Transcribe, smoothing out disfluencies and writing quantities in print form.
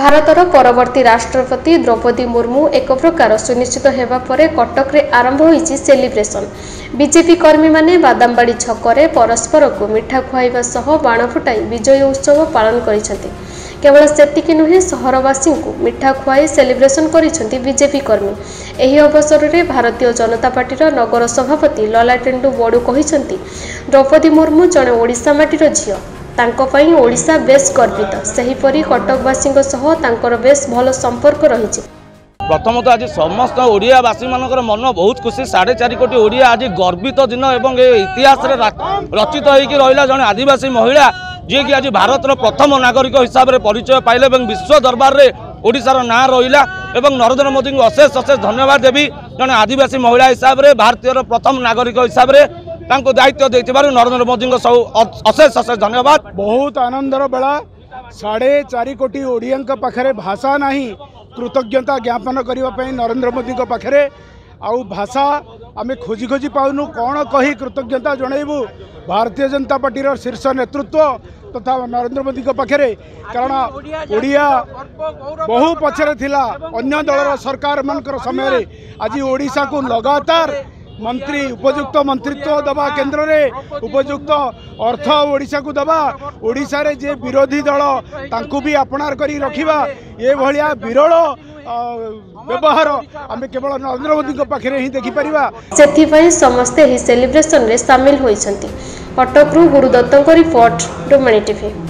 भारतर परवर्ती राष्ट्रपति द्रौपदी मुर्मू एक प्रकार सुनिश्चित होगा पर कटक में आरंभ होइछि सेलिब्रेशन। बीजेपी कर्मी माने बादामबाड़ी छकरे परस्पर को मिठा खुआइबा सह बाण फुटाई विजय उत्सव पालन करिसेंति। केवल सेतिकी नुहे सहरवासी को मिठा खुआई सेलिब्रेशन करिसेंति बीजेपी कर्मी। एही अवसर में भारतीय जनता पार्टी नगर सभापति लला टेंडू बड़ू कहिसेंति द्रौपदी मुर्मू जणे ओडिशा माटीर झियो, तांको पई ओडिशा बेस गर्वित। सेहीपरि कटकवासींको सह तांकर बेस भल संपर्क रहिछि। प्रथमत आज समस्त ओडियावासी मानकर मन बहुत खुशी। 4.5 कोटी ओडिया आज गर्वित दिन एवं इतिहास रचित होईकि रहिला जण आदिवासी महिला जे कि आज भारतर प्रथम नागरिक हिसाब रे परिचय पाइले एवं विश्व दरबार रे ओडिशार नाम रहिला। एवं नरेन्द्र मोदी को अशेष अशेष धन्यवाद देवी जण आदिवासी महिला हिसाब रे भारतीय प्रथम नागरिक हिसाब रे तांको दायित्व देथिबारु नरेन्द्र मोदी को सब अशेष अशेष धन्यवाद। बहुत आनंदर बेला। 4.5 कोटी ओडियन का पाखरे भाषा नाही कृतज्ञता ज्ञापन करने नरेन्द्र मोदी को पाखरे आउ भाषा आम खोजी खोजी पाऊनु कौन कही कृतज्ञता जनइबू भारतीय जनता पार्टी शीर्ष नेतृत्व तथा नरेन्द्र मोदी को पाखरे, कारण ओडिया बहु पछरे थिला अन्य दलर सरकार मानकर समय रे आज ओडिसा को लगातार मंत्री उपयुक्त मंत्रित्व दबा, केन्द्र रे उपयुक्त अर्थ ओडिशा को दबा, ओडिशा रे जे विरोधी दल तांकु भी अपणार करी रखिबा। ये भलिया विरल व्यवहार आम केवल नरेन्द्र मोदी को पाखरे ही देखि परिबा। सेथि पई समस्त ही सेलिब्रेशन रे शामिल होइछंती। कटक रु गुरुदत्त को रिपोर्ट डुमणी टीवी।